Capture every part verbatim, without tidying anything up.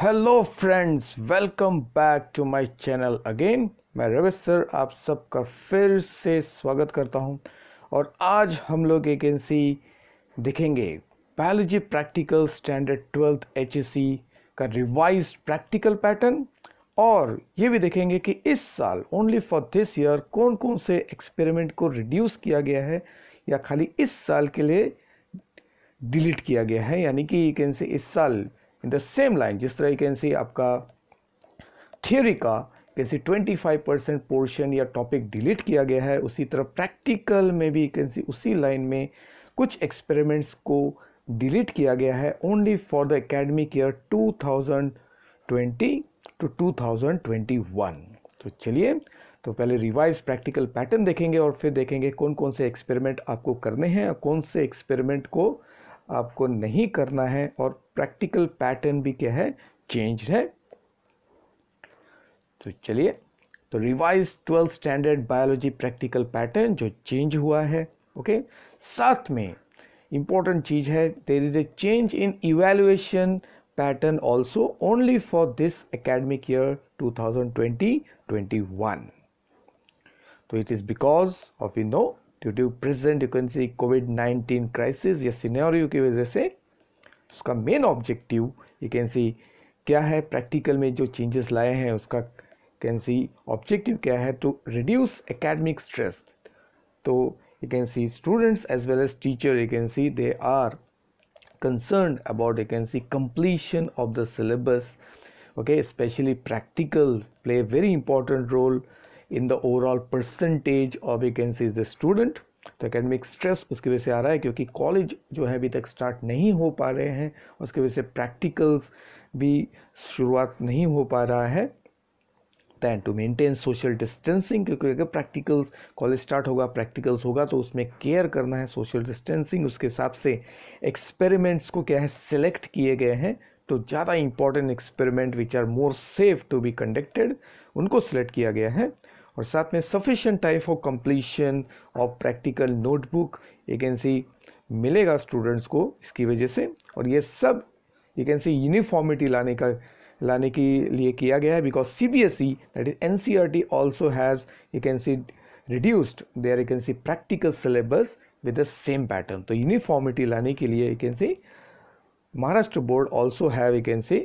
Hello friends, welcome back to my channel again. मैं Ravi sir आप सबका फिर से स्वागत करता हूं और आज हम लोग वैकेंसी देखेंगे biology practical standard twelfth H S C का रिवाइज्ड प्रैक्टिकल पैटर्न, और ये भी देखेंगे कि इस साल ओनली फॉर दिस ईयर कौन कौन से एक्सपेरिमेंट को रिड्यूस किया गया है या खाली इस साल के लिए डिलीट किया गया है। यानी कि यू कैन से इस साल इन द सेम लाइन, जिस तरह यू कैन से आपका थियोरी का कैसे पच्चीस परसेंट पोर्शन या टॉपिक डिलीट किया गया है, उसी तरह प्रैक्टिकल में भी यू कैन से उसी लाइन में कुछ एक्सपेरिमेंट्स को डिलीट किया गया है only for the academic year two thousand twenty to two thousand twenty one. तो चलिए, तो पहले रिवाइज प्रैक्टिकल पैटर्न देखेंगे और फिर देखेंगे कौन कौन से एक्सपेरिमेंट आपको करने हैं और कौन से एक्सपेरिमेंट को आपको नहीं करना है, और प्रैक्टिकल पैटर्न भी क्या है, चेंज है। तो चलिए, तो revise twelfth standard biology practical pattern जो चेंज हुआ है। ओके, साथ में इंपॉर्टेंट चीज है, there is a change in evaluation pattern also only for this academic year two thousand twenty two thousand twenty one. तो it is because of you know due to present you can see COVID nineteen crisis या scenario की वजह से उसका main objective you can see क्या है, practical में जो चेंजेस लाए हैं उसका कैन सी ऑब्जेक्टिव क्या है, टू रिड्यूस एकेडमिक स्ट्रेस। तो you can see students as well as teacher you can see they are concerned about you can see completion of the syllabus. Okay, especially practical play a very important role in the overall percentage of you can see the student. तो academic stress उसकी वजह से आ रहा है क्योंकि college जो है अभी तक start नहीं हो पा रहे हैं, उसकी वजह से practicals भी शुरुआत नहीं हो पा रहा है। Then to maintain social distancing, क्योंकि अगर practicals college start होगा, practicals होगा तो उसमें care करना है social distancing, उसके हिसाब से experiments को क्या है select किए गए हैं, तो ज़्यादा important experiment which are more safe to be conducted उनको select किया गया है। और साथ में sufficient time for completion of practical notebook you can see मिलेगा students को इसकी वजह से, और ये सब you can see uniformity लाने का लाने के लिए किया गया है, because C B S E that is N C R T also has you can see reduced their you can see practical syllabus with the same pattern. तो uniformity लाने के लिए you can see Maharashtra board also have you can see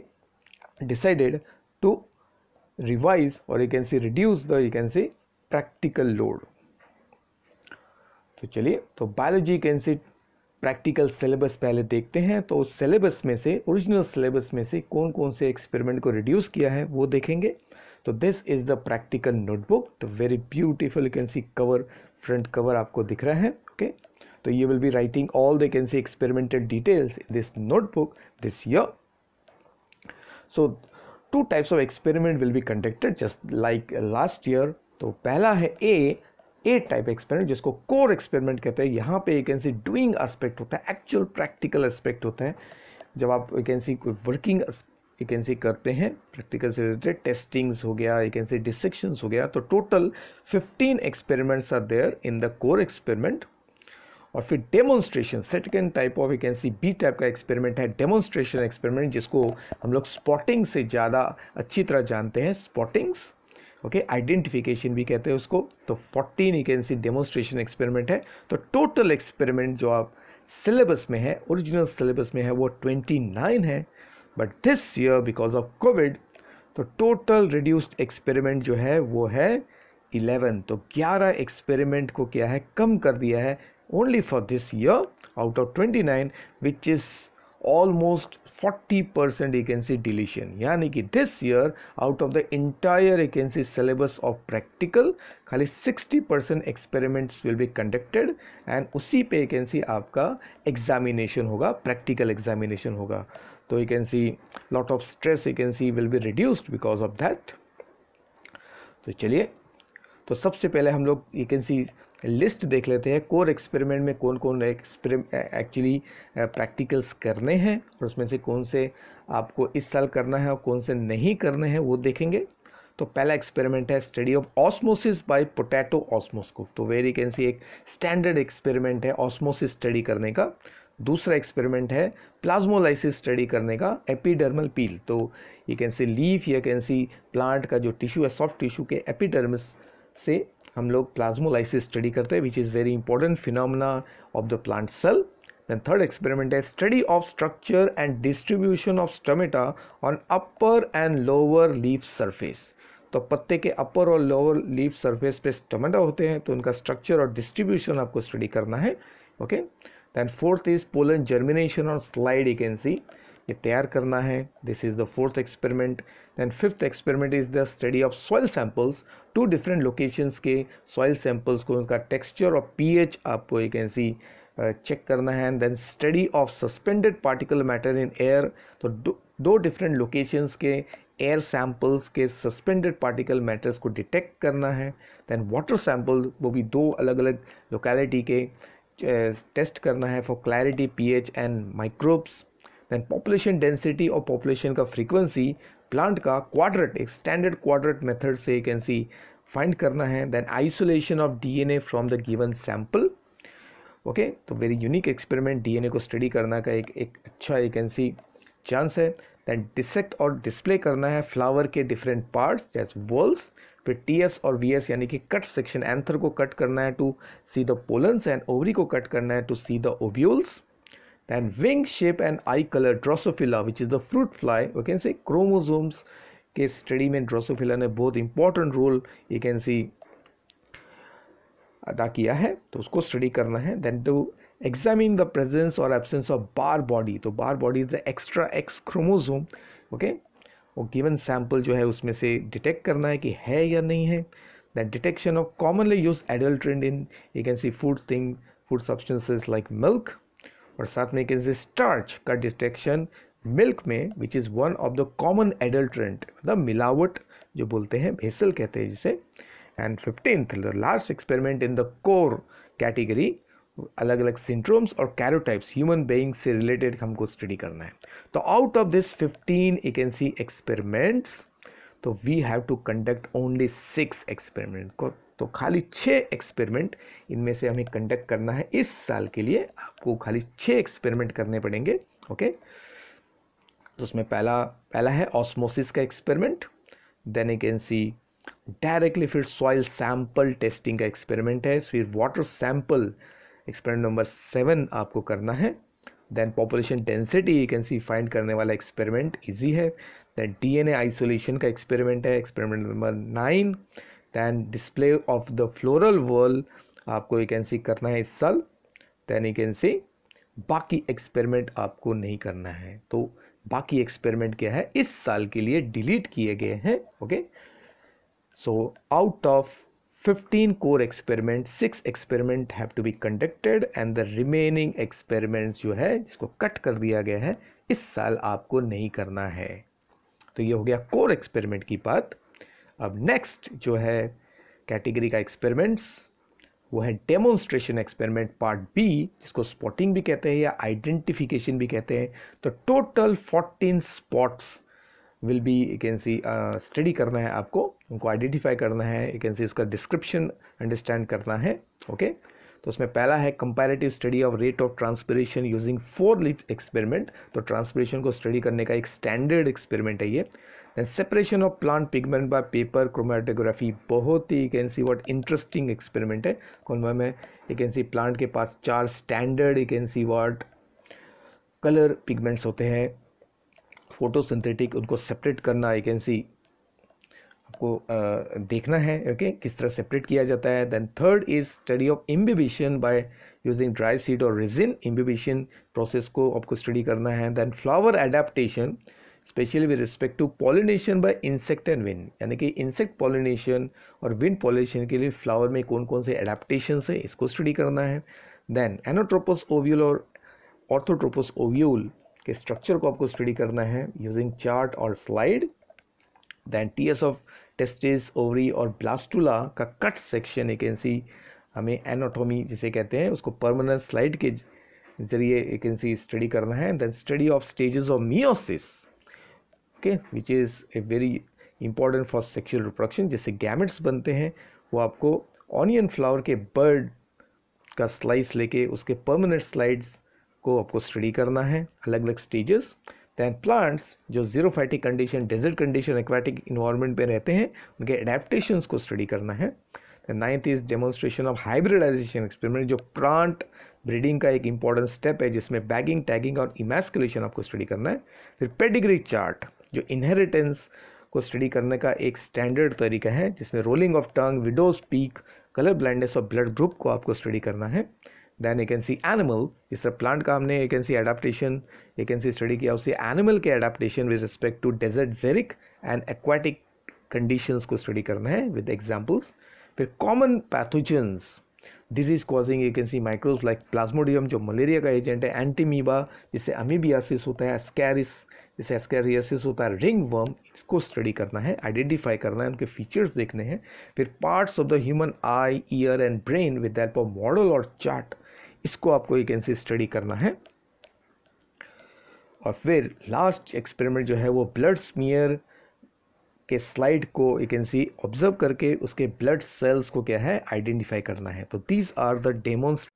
decided to revise और you can see reduce the you can see practical load. तो चलिए, तो biology you can see practical syllabus पहले देखते हैं। तो उस सिलेबस में से, ओरिजिनल सिलेबस में से कौन कौन से एक्सपेरिमेंट को रिड्यूस किया है वो देखेंगे। तो this is the practical notebook, the very beautiful you can see cover, front cover आपको दिख रहा है। ओके, तो you will be writing all the can see experimental details in this notebook this year. So two types of experiment will be conducted just like last year. तो पहला है a A type experiment जिसको core experiment कहते हैं। यहाँ पे you can see doing aspect होता है, एक्चुअल प्रैक्टिकल एस्पेक्ट होता है, जब आप you can see working you can see करते हैं प्रैक्टिकल से रिलेटेड, टेस्टिंग्स हो गया, यू कैन सी डिसेक्शंस हो गया। तो total fifteen experiments are there in the core experiment. और फिर demonstration, second type of you can see B type का एक्सपेरिमेंट है डेमोन्स्ट्रेशन एक्सपेरिमेंट, जिसको हम लोग स्पॉटिंग से ज़्यादा अच्छी तरह जानते हैं, स्पॉटिंग्स। ओके, आइडेंटिफिकेशन भी कहते हैं उसको। तो fourteen you can see demonstration experiment है। तो टोटल एक्सपेरिमेंट जो आप सिलेबस में है, ओरिजिनल सिलेबस में है, वो ट्वेंटी नाइन है। But this year because of COVID तो टोटल रिड्यूस्ड एक्सपेरिमेंट जो है वो है इलेवन। तो इलेवन एक्सपेरिमेंट को क्या है, कम कर दिया है only for this year out of twenty nine, which is almost forty percent you can see deletion. यानी कि this year out of the entire you can see syllabus of practical खाली sixty percent experiments will be conducted, and उसी पे you can see आपका examination होगा, practical examination होगा। तो you can see lot of stress you can see will be reduced because of that. तो चलिए, तो सबसे पहले हम लोग you can see लिस्ट देख लेते हैं कोर एक्सपेरिमेंट में कौन कौन एक्सपेरिमेंट एक्चुअली प्रैक्टिकल्स करने हैं, और उसमें से कौन से आपको इस साल करना है और कौन से नहीं करने हैं वो देखेंगे। तो पहला एक्सपेरिमेंट है study of osmosis by potato osmoscope. तो वेरी कैन सी एक स्टैंडर्ड एक्सपेरिमेंट है ऑस्मोसिस स्टडी करने का। दूसरा एक्सपेरिमेंट है प्लाज्मोलाइसिस स्टडी करने का, एपिडर्मल पील। तो यू कैन सी लीफ या कैन सी प्लांट का जो टिश्यू है सॉफ्ट टिश्यू के एपिडर्मिस से हम लोग प्लाज्मोलाइसिस स्टडी करते हैं, which is very important phenomena of the plant cell. Then third experiment is study of structure and distribution of stomata on upper and lower leaf surface. तो पत्ते के upper और lower leaf surface पे stomata होते हैं, तो उनका structure और distribution आपको study करना है, okay? Then fourth is pollen germination on slide you can see, ये तैयार करना है, this is the fourth experiment. Then fifth experiment is the study of soil samples, two different locations के soil samples को उनका texture और pH आपको you can see check करना है। And then study of suspended particle matter in air, तो दो different locations के एयर सैम्पल्स के सस्पेंडेड पार्टिकल मैटर्स को डिटेक्ट करना है। देन वाटर सैम्पल, वो भी दो अलग अलग लोकेलिटी के टेस्ट करना है for clarity, pH and microbes. Then population density और पॉपुलेशन का फ्रीक्वेंसी प्लांट का क्वाड्रेट, एक स्टैंडर्ड क्वाड्रेट मेथड से यू कैन सी फाइंड करना है। Then isolation of DNA from the given sample, okay, तो वेरी यूनिक एक्सपेरिमेंट, डीएनए को study करना का एक एक अच्छा यू कैन सी चांस है। दैन डिसेक्ट और डिस्प्ले करना है फ्लावर के डिफरेंट पार्ट्स जैसे वॉल्स, फिर टीएस और वीएस यानी कि कट सेक्शन, एंथर को कट करना है to see the pollens and ovary को कट करना है to see the ovules. Then wing shape and eye colour drosophila which is the fruit fly, you can see chromosomes के study में drosophila ने बहुत important role you can see अदा किया है, तो उसको स्टडी करना है। Then to examine the presence और एब्सेंस ऑफ बार बॉडी, तो bar body is the extra X chromosome, okay, और गिवन सैंपल जो है उसमें से डिटेक्ट करना है कि है या नहीं है। Then detection of commonly use adulterant in you can see food thing food substances like milk, और साथ में यू कैन सी स्टार्च का डिटेक्शन मिल्क में which is one of the common adulterant, मतलब मिलावट जो बोलते हैं, भेसल कहते हैं जिसे। And fifteenth the last experiment in the core category, अलग अलग सिंड्रोम्स और कैरोटाइप्स ह्यूमन बीइंग से रिलेटेड हमको स्टडी करना है। तो out of this fifteen you can see experiments, तो we have to conduct only six experiment को, तो खाली छः एक्सपेरिमेंट इनमें से हमें कंडक्ट करना है इस साल के लिए, आपको खाली छः एक्सपेरिमेंट करने पड़ेंगे, ओके। तो उसमें पहला पहला है ऑस्मोसिस का experiment, then you can see directly फिर सॉइल सैंपल टेस्टिंग का एक्सपेरिमेंट है, फिर water sample experiment number seven आपको करना है। Then population density you can see find करने वाला एक्सपेरिमेंट इजी है। देन डीएनए आइसोलेशन का एक्सपेरिमेंट है, experiment number nine. Then display of the floral whorl आपको यू कैन सी करना है इस साल। दैन यू कैन सी बाकी एक्सपेरिमेंट आपको नहीं करना है, तो बाकी एक्सपेरिमेंट क्या है इस साल के लिए डिलीट किए गए हैं, okay. So out of fifteen core experiments, six experiment have to be conducted and the remaining experiments जो है जिसको कट कर दिया गया है इस साल आपको नहीं करना है। तो ये हो गया core experiment की बात। अब next जो है category का experiments वो है demonstration experiment part B, जिसको spotting भी कहते हैं या identification भी कहते हैं। तो total fourteen spots will be you can see study करना है आपको, उनको आइडेंटिफाई करना है, यू कैन सी इसका डिस्क्रिप्शन अंडरस्टैंड करना है, ओके। तो उसमें पहला है comparative study of rate of transpiration using four leaf experiment, तो ट्रांसपिरेशन को स्टडी करने का एक स्टैंडर्ड एक्सपेरिमेंट है ये। Then separation of plant pigment by paper chromatography, बहुत ही you can see what interesting experiment है। कॉन्वा में यू कैन सी प्लांट के पास चार standard you can see what colour pigments होते हैं फोटोसिंथेटिक, उनको सेपरेट करना यू कैन सी आपको आ, देखना है, ओके, किस तरह सेपरेट किया जाता है। Then third is study of imbibition by using dry seed और रेजिन, इम्बिबिशन प्रोसेस को आपको स्टडी करना है। Then flower adaptation specially with respect to pollination by insect and wind, यानी कि इंसेक्ट पॉलिनेशन और विंड पॉलिनेशन के लिए फ्लावर में कौन कौन से एडाप्टेशन है इसको स्टडी करना है। देन एनोट्रोपस ओव्यूल और ऑर्थोट्रोपस ओव्यूल के स्ट्रक्चर को आपको स्टडी करना है यूजिंग चार्ट और slide. Then TS of testis ovary और ब्लास्टुला का cut section you can see हमें एनाटॉमी जिसे कहते हैं उसको परमानेंट स्लाइड के जरिए यू कैन सी स्टडी करना है। Then study of stages of meiosis, okay, which is a very important for sexual reproduction, जैसे गैमेट्स बनते हैं वो आपको ऑनियन फ्लावर के बर्ड का स्लाइस लेके उसके परमानेंट स्लाइड्स को आपको स्टडी करना है अलग अलग स्टेजेस। दैन प्लांट्स जो xerophytic condition, desert condition, aquatic environment पे रहते हैं, उनके एडेप्टेशंस को स्टडी करना है। Ninth is demonstration of hybridization experiment, जो प्लांट ब्रीडिंग का एक इंपॉर्टेंट स्टेप है जिसमें बैगिंग, टैगिंग और इमैस्कुलेशन आपको स्टडी करना है। फिर पेडिग्री चार्ट, जो इनहेरिटेंस को स्टडी करने का एक स्टैंडर्ड तरीका है जिसमें rolling of tongue, widow's peak, colour blindness और ब्लड ग्रुप को आपको स्टडी करना है। Then you can see animal, जिस तरह प्लांट का हमने you can see adaptation you can see study किया, उसे एनिमल के adaptation with respect to desert, xeric and aquatic conditions को स्टडी करना है विद एग्जाम्पल्स। फिर common pathogens, disease causing you can see microbes like plasmodium जो malaria का agent है, एंटीमीबा जिससे अमीबियासिस होता है, एस्कैरिस जिससे एस्कैरियासिस होता है, रिंग वर्म, इसको स्टडी करना है, आइडेंटिफाई करना है, उनके फीचर्स देखने हैं। फिर parts of the human eye, ear and brain with help of model और चार्ट, इसको आपको यू कैन सी स्टडी करना है। और फिर लास्ट एक्सपेरिमेंट जो है वो ब्लड स्मीयर के स्लाइड को यू कैन सी ऑब्जर्व करके उसके ब्लड सेल्स को क्या है आइडेंटिफाई करना है। तो दीज आर द डेमोन्स।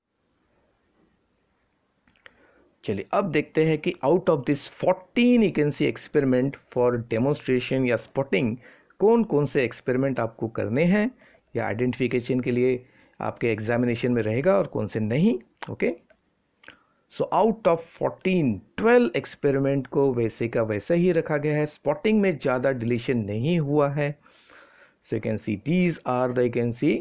चलिए अब देखते हैं कि out of this fourteen you can see experiment for demonstration या स्पॉटिंग, कौन कौन से एक्सपेरिमेंट आपको करने हैं या आइडेंटिफिकेशन के लिए आपके एग्जामिनेशन में रहेगा और कौन से नहीं। Okay, so out of fourteen, twelve experiment को वैसे का वैसे ही रखा गया है, स्पॉटिंग में ज़्यादा डिलीशन नहीं हुआ है। So you can see these are the you can see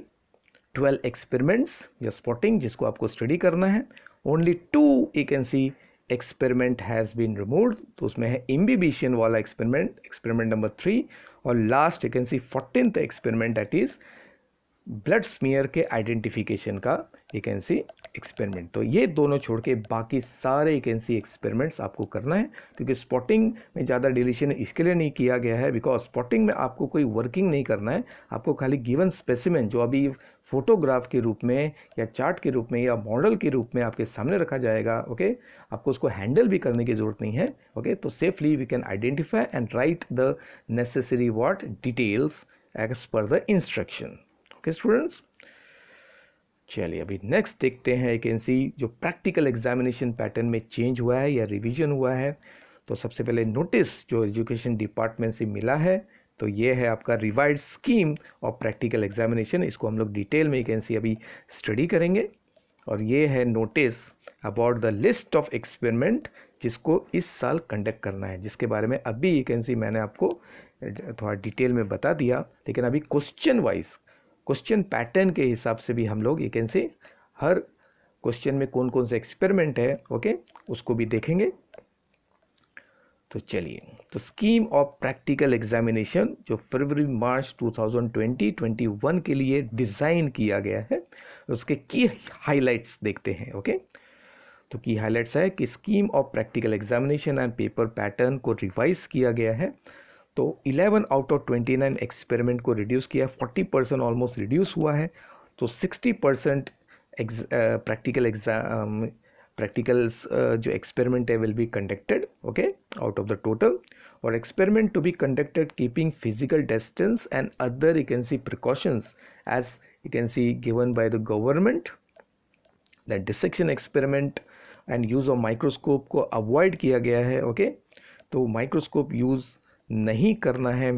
twelve experiments या स्पॉटिंग जिसको आपको स्टडी करना है। Only two you can see experiment has been removed, तो उसमें है इम्बिबिशन वाला एक्सपेरिमेंट, एक्सपेरिमेंट नंबर थ्री, और last you can see fourteenth experiment that is blood smear के आइडेंटिफिकेशन का यू कैन सी एक्सपेरिमेंट। तो ये दोनों छोड़ के बाकी सारे यू कैन सी एक्सपेरिमेंट्स आपको करना है, क्योंकि स्पॉटिंग में ज़्यादा डिलीशन इसके लिए नहीं किया गया है बिकॉज स्पॉटिंग में आपको कोई वर्किंग नहीं करना है, आपको खाली गिवन स्पेसिमेन जो अभी फोटोग्राफ के रूप में या चार्ट के रूप में या मॉडल के रूप में आपके सामने रखा जाएगा। ओके, आपको उसको हैंडल भी करने की ज़रूरत नहीं है। ओके, तो safely we can identify and write the necessary what details as per the instruction. Okay students, चलिए अभी नेक्स्ट देखते हैं यू कैन सी जो प्रैक्टिकल एग्जामिनेशन पैटर्न में चेंज हुआ है या रिवीजन हुआ है। तो सबसे पहले नोटिस जो एजुकेशन डिपार्टमेंट से मिला है, तो ये है आपका revise scheme of practical examination, इसको हम लोग डिटेल में यू कैन सी अभी स्टडी करेंगे। और ये है notice about the list of experiment जिसको इस साल कंडक्ट करना है, जिसके बारे में अभी यू कैन सी मैंने आपको थोड़ा डिटेल में बता दिया, लेकिन अभी क्वेश्चन वाइज क्वेश्चन पैटर्न के हिसाब से भी हम लोग यू कैन से हर क्वेश्चन में कौन कौन से एक्सपेरिमेंट है ओके उसको भी देखेंगे। तो चलिए, तो स्कीम ऑफ प्रैक्टिकल एग्जामिनेशन जो फरवरी मार्च दो हज़ार बीस इक्कीस के लिए डिज़ाइन किया गया है, उसके की हाइलाइट्स देखते हैं। ओके, तो की हाइलाइट्स है कि scheme of practical examination and paper pattern को रिवाइज किया गया है। तो इलेवन आउट ऑफ उनतीस एक्सपेरिमेंट को रिड्यूस किया, चालीस परसेंट ऑलमोस्ट रिड्यूस हुआ है। तो साठ परसेंट प्रैक्टिकल एग्जाम प्रैक्टिकल्स जो एक्सपेरिमेंट है will be conducted okay out of the total, और experiment to be conducted keeping physical distance and other you can see precautions as you can see given by the government. The dissection experiment and use of microscope को avoid किया गया है। Okay okay? तो microscope use नहीं करना है।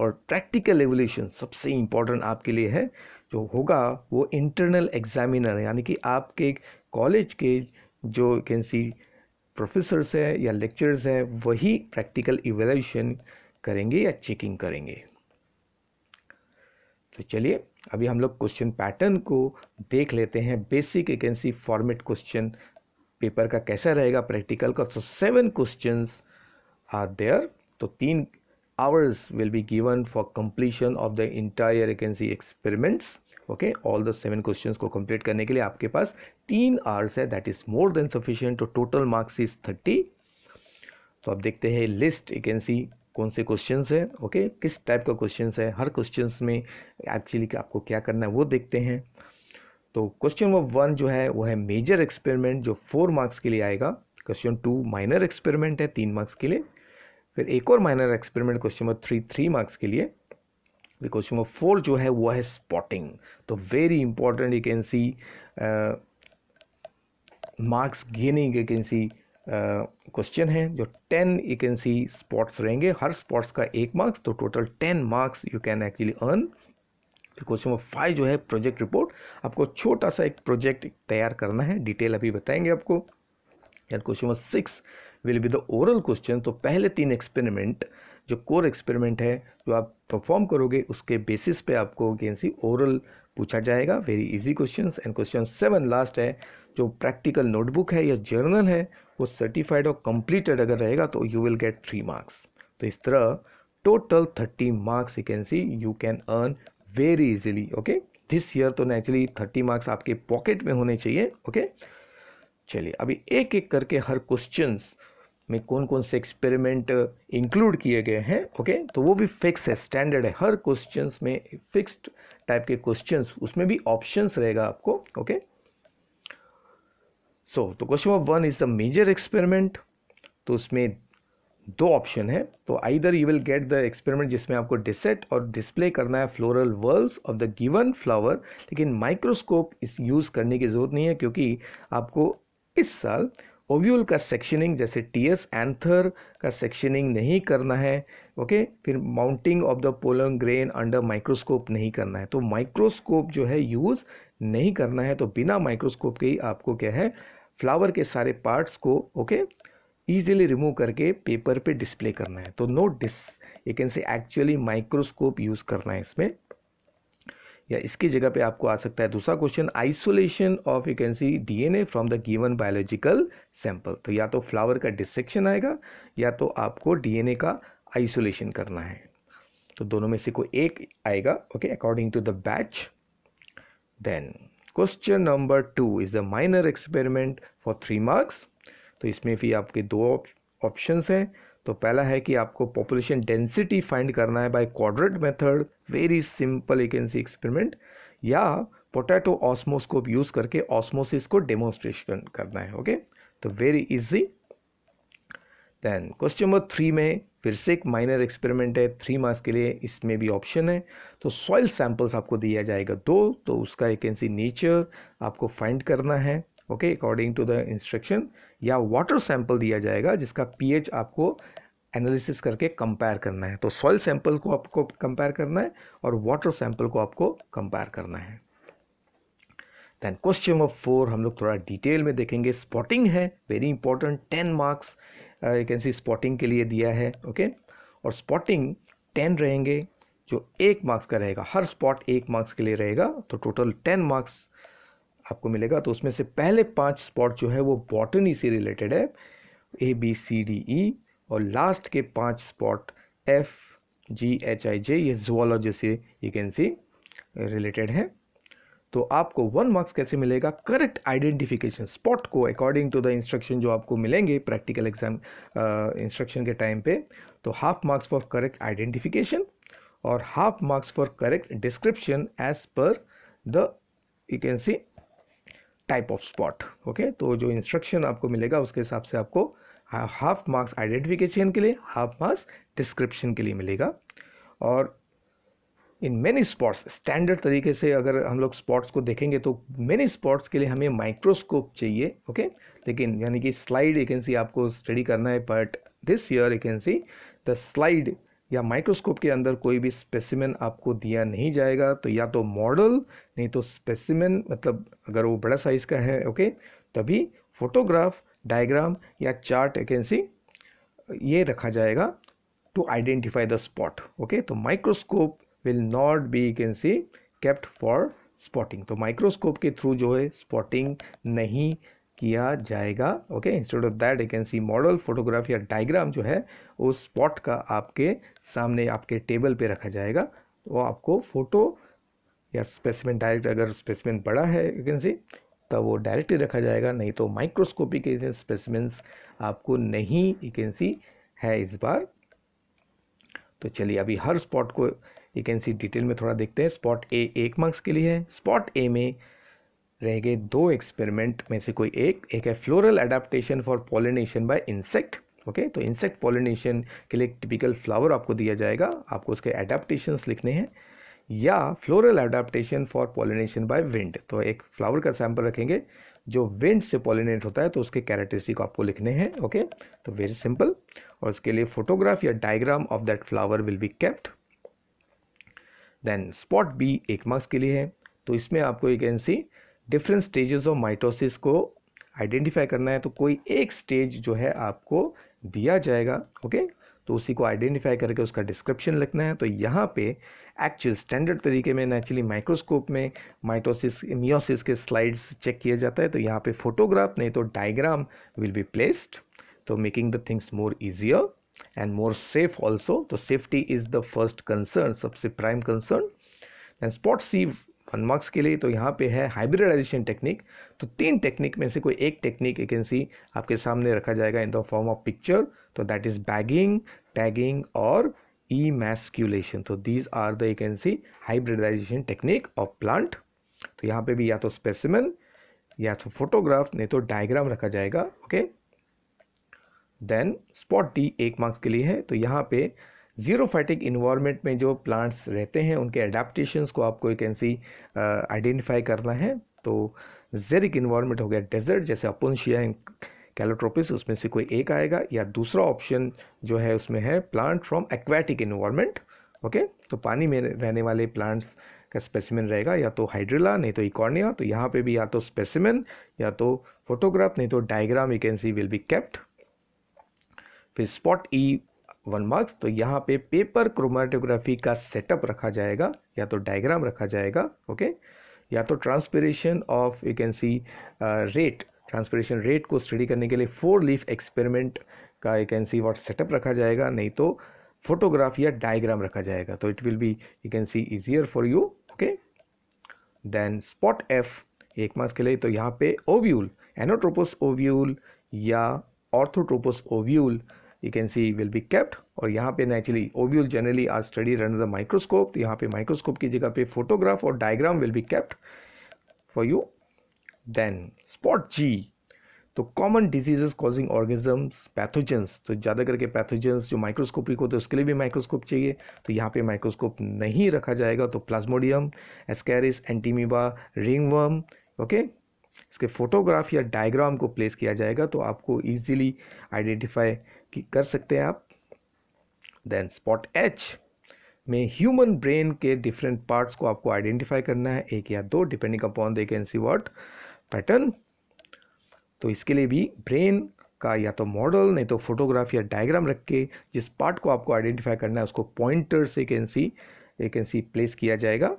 और practical evolution सबसे इम्पॉर्टेंट आपके लिए है, जो होगा वो इंटरनल एग्जामिनर, यानी कि आपके कॉलेज के जो यू कैन सी प्रोफेसर्स हैं या लेक्चरर्स हैं वही प्रैक्टिकल एवोल्यूशन करेंगे या चेकिंग करेंगे। तो चलिए अभी हम लोग क्वेश्चन पैटर्न को देख लेते हैं। Basic you can see format question paper का कैसा रहेगा प्रैक्टिकल का, तो सेवन क्वेश्चंस आर देयर। तो तीन hours will be given for completion of the entire you can see experiments. Okay, all the seven questions को कंप्लीट करने के लिए आपके पास तीन आवर्स है, that is more than sufficient. तो टोटल मार्क्स इज थर्टी। तो अब देखते हैं लिस्ट यू कैन सी कौन से क्वेश्चंस है ओके okay? किस टाइप का क्वेश्चंस है, हर क्वेश्चंस में एक्चुअली आपको क्या करना है वो देखते हैं। तो क्वेश्चन नंबर वन जो है वो है मेजर एक्सपेरिमेंट जो फोर मार्क्स के लिए आएगा। क्वेश्चन टू माइनर एक्सपेरिमेंट है तीन मार्क्स के लिए। फिर एक और minor experiment question number three three marks के लिए। फिर क्वेश्चन नंबर फोर जो है वो है स्पॉटिंग। तो very important you can see marks gaining vacancy question है, जो टेन वैकेंसी स्पॉट्स रहेंगे, हर स्पॉट्स का एक मार्क्स, तो total ten marks you can actually earn. Question number five जो है प्रोजेक्ट रिपोर्ट, आपको छोटा सा एक प्रोजेक्ट तैयार करना है, डिटेल अभी बताएंगे आपको। And question number six will be the oral question, तो पहले तीन एक्सपेरिमेंट जो कोर एक्सपेरिमेंट है जो आप परफॉर्म करोगे उसके बेसिस पे आपको वैकेंसी ओरल पूछा जाएगा, very easy questions. And question seven last है, जो प्रैक्टिकल नोटबुक है या जर्नल है वो सर्टिफाइड और कंप्लीटेड अगर रहेगा तो you will get three marks. तो इस तरह total thirty marks vacancy you can earn very easily, okay. This year तो नेचुरली थर्टी मार्क्स आपके पॉकेट में होने चाहिए, ओके okay? चलिए अभी एक एक करके हर क्वेश्चंस में कौन कौन से एक्सपेरिमेंट इंक्लूड किए गए हैं, ओके okay? तो वो भी फिक्स है, स्टैंडर्ड है, हर क्वेश्चंस में फिक्स्ड टाइप के क्वेश्चंस, उसमें भी ऑप्शंस रहेगा आपको, ओके okay? सो so, तो question number one is the major experiment, तो उसमें दो ऑप्शन है, तो either you will get the experiment जिसमें आपको डिसेट और डिस्प्ले करना है floral whorls of the given flower, लेकिन माइक्रोस्कोप इस यूज़ करने की ज़रूरत नहीं है क्योंकि आपको इस साल ओव्यूल का सेक्शनिंग जैसे टीएस एंथर का सेक्शनिंग नहीं करना है, ओके okay? फिर mounting of the pollen grain under microscope नहीं करना है, तो माइक्रोस्कोप जो है यूज़ नहीं करना है, तो बिना माइक्रोस्कोप के ही आपको क्या है फ्लावर के सारे पार्ट्स को ओके okay? ईजिली रिमूव करके पेपर पे डिस्प्ले करना है, तो no this you can say actually microscope use करना है इसमें, या इसकी जगह पे आपको आ सकता है दूसरा question isolation of you can see DNA from the given biological sample, तो या तो फ्लावर का डिसेक्शन आएगा या तो आपको डीएनए का आइसोलेशन करना है, तो दोनों में से कोई एक आएगा, okay according to the batch. Then question number two is the minor experiment for three marks, तो इसमें भी आपके दो ऑप्शंस हैं, तो पहला है कि आपको पॉपुलेशन डेंसिटी फाइंड करना है by quadrat method, very simple you can see experiment, या पोटैटो ऑस्मोस्कोप यूज़ करके ऑस्मोसिस को डेमोन्स्ट्रेशन करना है, ओके तो very easy. Then question number three में फिर से एक माइनर एक्सपेरिमेंट है थ्री मार्क्स के लिए, इसमें भी ऑप्शन है, तो सॉइल सैंपल्स आपको दिया जाएगा दो, तो उसका यू कैन सी नेचर आपको फाइंड करना है, okay according to the instruction, या वाटर सैंपल दिया जाएगा जिसका पीएच आपको एनालिसिस करके कंपेयर करना है, तो सॉइल सैंपल को आपको कंपेयर करना है और वाटर सैंपल को आपको कंपेयर करना है। देन क्वेश्चन नंबर फोर हम लोग थोड़ा डिटेल में देखेंगे, स्पॉटिंग है very important, ten marks you can see spotting के लिए दिया है, ओके okay? और स्पॉटिंग टेन रहेंगे जो एक मार्क्स का रहेगा, हर स्पॉट एक मार्क्स के लिए रहेगा, तो टोटल टेन मार्क्स आपको मिलेगा, तो उसमें से पहले पांच स्पॉट जो है वो बॉटनी से रिलेटेड है, A B C D E, और लास्ट के पांच spot F G H I J ये जूलॉजी से यू कैन सी रिलेटेड है, तो आपको वन मार्क्स कैसे मिलेगा, करेक्ट आइडेंटिफिकेशन स्पॉट को अकॉर्डिंग टू द इंस्ट्रक्शन जो आपको मिलेंगे प्रैक्टिकल एग्जाम इंस्ट्रक्शन के टाइम पे, तो half marks for correct identification और half marks for correct description as per the you can see type of spot, okay तो जो इंस्ट्रक्शन आपको मिलेगा उसके हिसाब से आपको हाफ मार्क्स आइडेंटिफिकेशन के लिए, हाफ मार्क्स डिस्क्रिप्शन के लिए मिलेगा। और इन मेनी स्पॉट्स स्टैंडर्ड तरीके से अगर हम लोग स्पॉट्स को देखेंगे तो मेनी स्पॉट्स के लिए हमें माइक्रोस्कोप चाहिए, ओके okay? लेकिन यानी कि स्लाइड यू कैन सी आपको स्टडी करना है, but this year you can see the slide या माइक्रोस्कोप के अंदर कोई भी स्पेसिमेन आपको दिया नहीं जाएगा, तो या तो मॉडल नहीं तो स्पेसिमेन, मतलब अगर वो बड़ा साइज का है ओके तभी फोटोग्राफ, डायग्राम या चार्ट यू कैन सी ये रखा जाएगा to identify the spot, okay तो microscope will not be you can see kept for spotting, तो माइक्रोस्कोप के थ्रू जो है स्पॉटिंग नहीं किया जाएगा, okay instead of that you can see model, photograph या डायग्राम जो है वो स्पॉट का आपके सामने आपके टेबल पे रखा जाएगा, तो वो आपको फोटो या स्पेसिमेन डायरेक्ट अगर स्पेसिमेन बड़ा है यू कैन सी तब वो डायरेक्टली रखा जाएगा, नहीं तो माइक्रोस्कोपी के स्पेसिमेंस आपको नहीं यू कैन सी है इस बार। तो चलिए अभी हर स्पॉट को यू कैन सी डिटेल में थोड़ा देखते हैं। स्पॉट ए एक मार्क्स के लिए है, स्पॉट ए में रह गए दो एक्सपेरिमेंट में से कोई एक, एक है floral adaptation for pollination by insect, okay तो इंसेक्ट पॉलिनेशन के लिए टिपिकल फ्लावर आपको दिया जाएगा, आपको उसके अडेप्टेशंस लिखने हैं, या floral adaptation for pollination by wind, तो एक फ्लावर का सैंपल रखेंगे जो विंड से पॉलिनेट होता है, तो उसके कैरेक्टरिस्टिक आपको लिखने हैं. ओके, तो वेरी सिंपल. और इसके लिए फोटोग्राफ या diagram of that flower will be kept. Then spot B एक मार्क्स के लिए है, तो इसमें आपको you can see different stages of mitosis को आइडेंटिफाई करना है. तो कोई एक स्टेज जो है आपको दिया जाएगा. Okay okay? तो उसी को आइडेंटिफाई करके उसका डिस्क्रिप्शन लिखना है. तो यहाँ पे एक्चुअल स्टैंडर्ड तरीके में एक्चुअली माइक्रोस्कोप में माइटोसिस मियोसिस के स्लाइड्स चेक किया जाता है. तो यहाँ पे फोटोग्राफ नहीं तो डायग्राम विल बी प्लेस्ड, तो making the things more easier and more safe also. तो safety is the first concern, सबसे prime concern. And spot C one marks के लिए, तो यहाँ पे है हाइब्रिडाइजेशन टेक्निक. तो तीन टेक्निक में से कोई एक टेक्निक यू कैन सी आपके सामने रखा जाएगा in the form of picture. तो दैट इज़ बैगिंग, टैगिंग और इमैस्क्यूलेशन. तो these are the you can see hybridization technique of plant. तो यहाँ पे भी या तो स्पेसिमन या तो फोटोग्राफ नहीं तो डायग्राम रखा जाएगा. ओके, देन स्पॉट डी एक मार्क्स के लिए है, तो यहाँ पे जीरोफाइटिक इन्वायरमेंट में जो प्लांट्स रहते हैं उनके अडेप्टेशंस को आपको यू कैन सी आइडेंटिफाई करना है. तो जेरिक इन्वायरमेंट हो गया डेजर्ट, जैसे अपोनशिया एंड कैलोट्रोपिस, उसमें से कोई एक आएगा. या दूसरा ऑप्शन जो है उसमें है plant from aquatic environment. Okay, तो पानी में रहने वाले प्लांट्स का स्पेसिमेन रहेगा, या तो हाइड्रिला नहीं तो इकॉर्निया. तो यहाँ पे भी या तो स्पेसिमेन या तो फोटोग्राफ नहीं तो diagram you can see will be kept. फिर स्पॉट ई वन मार्क्स, तो यहाँ पे पेपर क्रोमेटोग्राफी का सेटअप रखा जाएगा, या तो डायग्राम रखा जाएगा. ओके, या तो transpiration of you can see rate, transpiration rate को स्टडी करने के लिए फोर लीफ एक्सपेरिमेंट का you can see what setup रखा जाएगा, नहीं तो फोटोग्राफ या डायग्राम रखा जाएगा. तो it will be you can see easier for you. Okay, then spot F एक मार्क्स के लिए, तो यहाँ पे ओव्यूल, एनोट्रोपस ओव्यूल या orthotropous ovule you can see will be kept. और यहाँ पे naturally ovule generally are studied under the microscope. तो यहाँ पे microscope की जगह पे photograph और diagram will be kept for you. Then spot G, तो common diseases causing organisms, pathogens. तो ज़्यादा करके pathogens जो microscopic होते हैं उसके लिए भी microscope चाहिए. तो यहाँ पे microscope नहीं रखा जाएगा. तो plasmodium, ascaris, entamoeba, ringworm. Okay okay? इसके photograph या diagram को place किया जाएगा, तो आपको easily identify कि कर सकते हैं आप. देन स्पॉट एच में ह्यूमन ब्रेन के डिफरेंट पार्ट्स को आपको आइडेंटिफाई करना है, एक या दो depending upon the can see what pattern. तो इसके लिए भी ब्रेन का या तो मॉडल नहीं तो फोटोग्राफ या डायग्राम रख के जिस पार्ट को आपको आइडेंटिफाई करना है उसको पॉइंटर से can see you can see place किया जाएगा.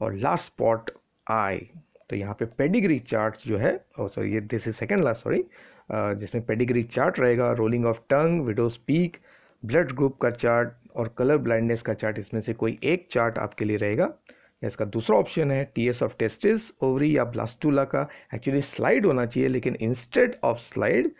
और लास्ट स्पॉट आई, तो यहाँ पे पेडिग्री चार्ट जो है, और सॉरी ये this is second last sorry, जिसमें पेडिग्री चार्ट रहेगा, rolling of tongue, widow's peak, blood group का चार्ट और कलर ब्लाइंडनेस का चार्ट. इसमें से कोई एक चार्ट आपके लिए रहेगा. या इसका दूसरा ऑप्शन है टीएस ऑफ टेस्टिस, ओवरी या ब्लास्टूला का एक्चुअली स्लाइड होना चाहिए, लेकिन instead of slide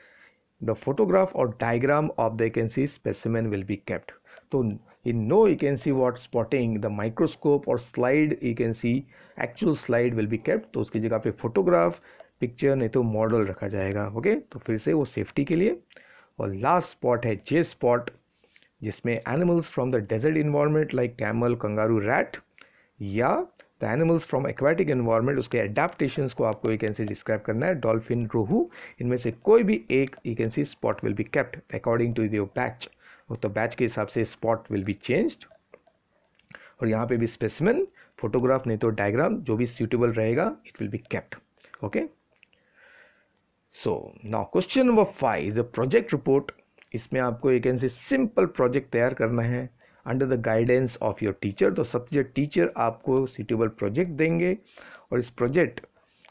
the photograph और diagram of the you can see specimen will be kept. तो in no you can see what spotting the microscope और slide you can see actual slide will be kept. तो उसकी जगह पे photograph, picture नहीं तो model रखा जाएगा. ओके, तो फिर से वो सेफ्टी के लिए. और लास्ट स्पॉट है जे स्पॉट, जिसमें animals from the desert environment like camel, kangaroo, rat या the animals from aquatic environment उसके अडेप्टेशंस को आपको यू कैन सी डिस्क्राइब करना है. डॉल्फिन, रोहू, इनमें से कोई भी एक you can see spot will be kept according to your batch. तो बैच के हिसाब से स्पॉट विल बी चेंज्ड. और यहाँ पे भी स्पेसिमेन, फोटोग्राफ नहीं तो डायग्राम जो भी सूटेबल रहेगा it will be kept. Okay, so now question number five, the project report. इसमें आपको you can say simple project तैयार करना है under the guidance of your teacher. तो सब्जेक्ट टीचर आपको सूटेबल प्रोजेक्ट देंगे और इस प्रोजेक्ट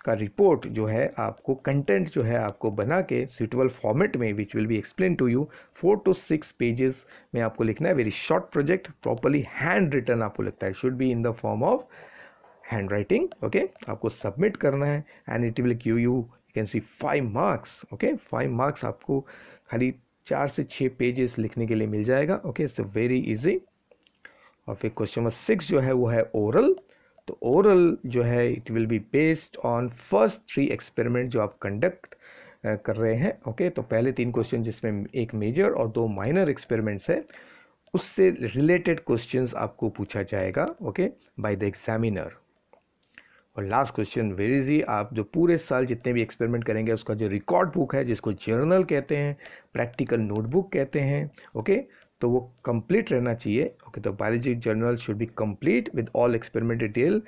का रिपोर्ट जो है आपको कंटेंट जो है आपको बना के सूटेबल फॉर्मेट में which will be explain to you four to six pages में आपको लिखना है. Very short project, properly hand written आपको लगता है, should be in the form of hand writing. Okay, आपको सबमिट करना है and it will give you you can see five marks. Okay, five marks आपको खाली चार से छः पेजेस लिखने के लिए मिल जाएगा. Okay, it's very easy. और फिर क्वेश्चन नंबर सिक्स जो है वो है ओरल. तो ओरल जो है it will be based on first three experiment जो आप कंडक्ट कर रहे हैं. ओके, तो पहले तीन क्वेश्चन जिसमें एक मेजर और दो माइनर एक्सपेरिमेंट्स है उससे रिलेटेड क्वेश्चंस आपको पूछा जाएगा. Okay, by the examiner. और लास्ट क्वेश्चन वेरी इजी, आप जो पूरे साल जितने भी एक्सपेरिमेंट करेंगे उसका जो रिकॉर्ड बुक है, जिसको जर्नल कहते हैं, प्रैक्टिकल नोटबुक कहते हैं, ओके, तो वो कंप्लीट रहना चाहिए। ओके, तो biology journal should be complete with all experiment detail,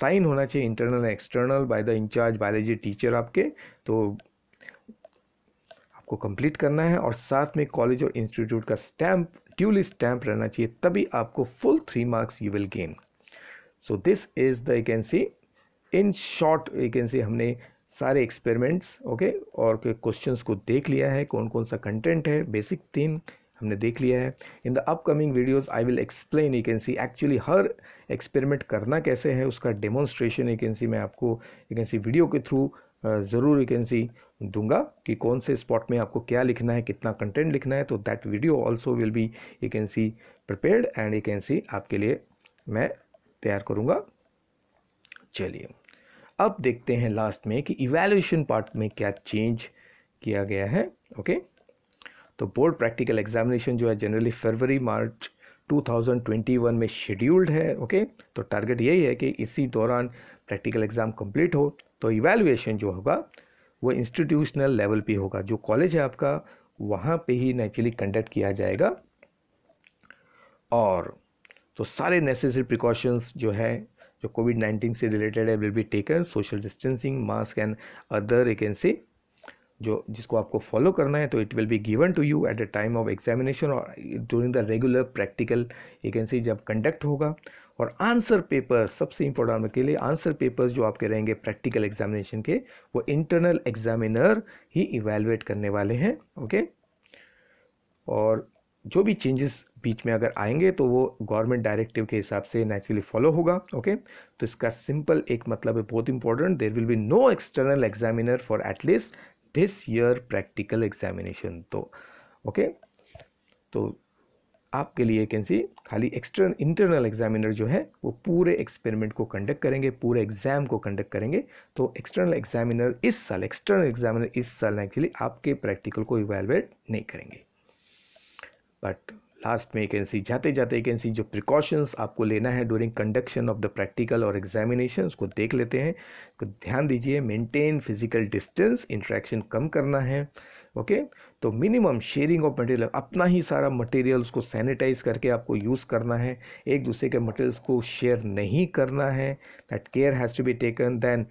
sign होना चाहिए internal external by the incharge biology teacher आपके, तो आपको कंप्लीट करना है। और साथ में कॉलेज और इंस्टीट्यूट का स्टैंप, ड्यूली स्टैंप रहना चाहिए, तभी आपको full three marks you will gain. So this is the vacancy in short, vacancy हमने सारे एक्सपेरिमेंट्स ओके और क्वेश्चंस को देख लिया है, कौन कौन सा कंटेंट है, बेसिक तीन हमने देख लिया है। In the upcoming videos I will explain vacancy, actually हर एक्सपेरिमेंट करना कैसे है उसका डेमोन्स्ट्रेशन वैकेंसी मैं आपको वैकेंसी वीडियो के थ्रू ज़रूर वैकेंसी दूंगा कि कौन से स्पॉट में आपको क्या लिखना है, कितना कंटेंट लिखना है। तो that video also will be vacancy prepared and vacancy आपके लिए मैं तैयार करूँगा। चलिए अब देखते हैं लास्ट में कि इवैल्यूएशन पार्ट में क्या चेंज किया गया है। ओके, तो बोर्ड प्रैक्टिकल एग्जामिनेशन जो है जनरली फरवरी मार्च दो हज़ार इक्कीस में शेड्यूल्ड है। ओके, तो टारगेट यही है कि इसी दौरान प्रैक्टिकल एग्ज़ाम कंप्लीट हो। तो इवैल्यूएशन जो होगा वो इंस्टीट्यूशनल लेवल पे होगा, जो कॉलेज है आपका वहाँ पे ही नेचुरली कंडक्ट किया जाएगा। और तो सारे नेसेसरी प्रिकॉशंस जो है जो कोविड नाइन्टीन से रिलेटेड है will be taken, social distancing, mask and other vacancy जो जिसको आपको फॉलो करना है, तो it will be given to you at the time of examination और during the regular practical vacancy जब कंडक्ट होगा। और आंसर पेपर, सबसे इंपॉर्टेंट के लिए आंसर पेपर्स जो आपके रहेंगे प्रैक्टिकल एग्जामिनेशन के, वो इंटरनल एग्जामिनर ही इवेलुएट करने वाले हैं। ओके, और जो भी चेंजेस बीच में अगर आएंगे तो वो गवर्नमेंट डायरेक्टिव के हिसाब से नेचुरली फॉलो होगा। ओके, तो इसका सिंपल एक मतलब है बहुत important, there will be no external examiner for at least this year practical examination. तो ओके okay? तो आपके लिए वैकेंसी खाली एक्सटर्नल इंटरनल एग्जामिनर जो है वो पूरे एक्सपेरिमेंट को कंडक्ट करेंगे, पूरे एग्जाम को कंडक्ट करेंगे। तो एक्सटर्नल एग्जामिनर इस साल एक्सटर्नल एग्जामिनर इस साल एक्चुअली आपके प्रैक्टिकल को इवैल्यूएट नहीं करेंगे। बट लास्ट में वैकेंसी जाते जाते वैकेंसी जो प्रिकॉशंस आपको लेना है during conduction of the practical और एग्जामिनेशन, उसको देख लेते हैं। तो ध्यान दीजिए, मेंटेन फिजिकल डिस्टेंस, इंटरेक्शन कम करना है। ओके, तो मिनिमम शेयरिंग ऑफ मटेरियल, अपना ही सारा मटेरियल उसको सैनिटाइज करके आपको यूज़ करना है, एक दूसरे के मटेरियल्स को शेयर नहीं करना है, that care has to be taken. Then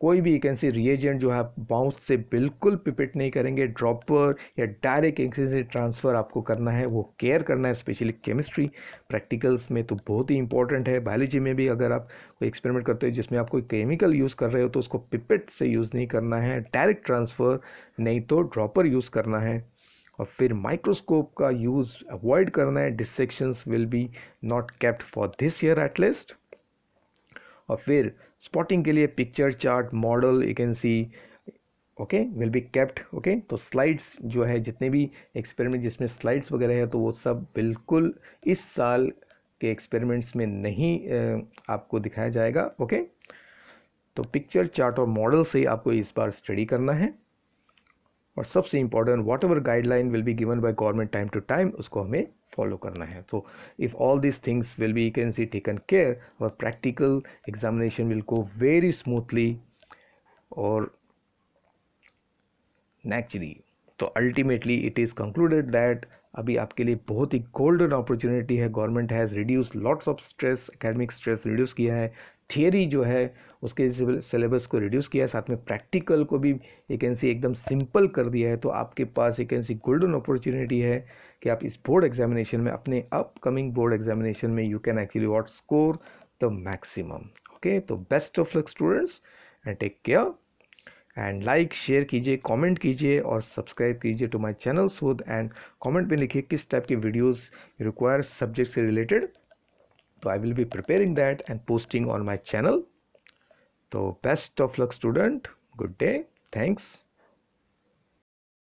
कोई भी वैकेंसी रिएजेंट जो है आप माउथ से बिल्कुल पिपेट नहीं करेंगे, ड्रॉपर या डायरेक्ट वैकेंसी ट्रांसफ़र आपको करना है, वो केयर करना है। स्पेशली केमिस्ट्री प्रैक्टिकल्स में तो बहुत ही इंपॉर्टेंट है। बायोलॉजी में भी अगर आप कोई एक्सपेरिमेंट करते हो जिसमें आप कोई केमिकल यूज़ कर रहे हो तो उसको पिपेट से यूज़ नहीं करना है, डायरेक्ट ट्रांसफ़र नहीं तो ड्रॉपर यूज़ करना है। और फिर माइक्रोस्कोप का यूज़ अवॉइड करना है, dissections will be not kept for this year at least. और फिर स्पॉटिंग के लिए picture, chart, model vacancy okay will be kept. Okay, तो स्लाइड्स जो है जितने भी एक्सपेरिमेंट जिसमें स्लाइड्स वगैरह है तो वो सब बिल्कुल इस साल के एक्सपेरिमेंट्स में नहीं आपको दिखाया जाएगा। ओके, तो पिक्चर, चार्ट और मॉडल से आपको इस बार स्टडी करना है। और सबसे important, whatever guideline will be given by government time to time, उसको हमें फॉलो करना है। तो if all this things will be vacancy taken care, और practical examination will go very smoothly और नेचुरली। तो ultimately it is concluded that अभी आपके लिए बहुत ही गोल्डन अपॉर्चुनिटी है। Government has reduce lots of stress, academic stress reduce किया है, थियरी जो है उसके सिलेबस को रिड्यूस किया है, साथ में प्रैक्टिकल को भी वैकेंसी एकदम सिंपल कर दिया है। तो आपके पास वैकेंसी गोल्डन अपॉर्चुनिटी है कि आप इस बोर्ड एग्जामिनेशन में, अपने अपकमिंग बोर्ड एग्जामिनेशन में you can actually what score the maximum. Okay, तो best of luck students and take care and like share कीजिए, कमेंट कीजिए और सब्सक्राइब कीजिए टू माय चैनल सोद। एंड कमेंट में लिखिए किस टाइप के वीडियोस रिक्वायर सब्जेक्ट से रिलेटेड, तो I will be preparing that and posting on my channel. तो best of luck student, good day, thanks.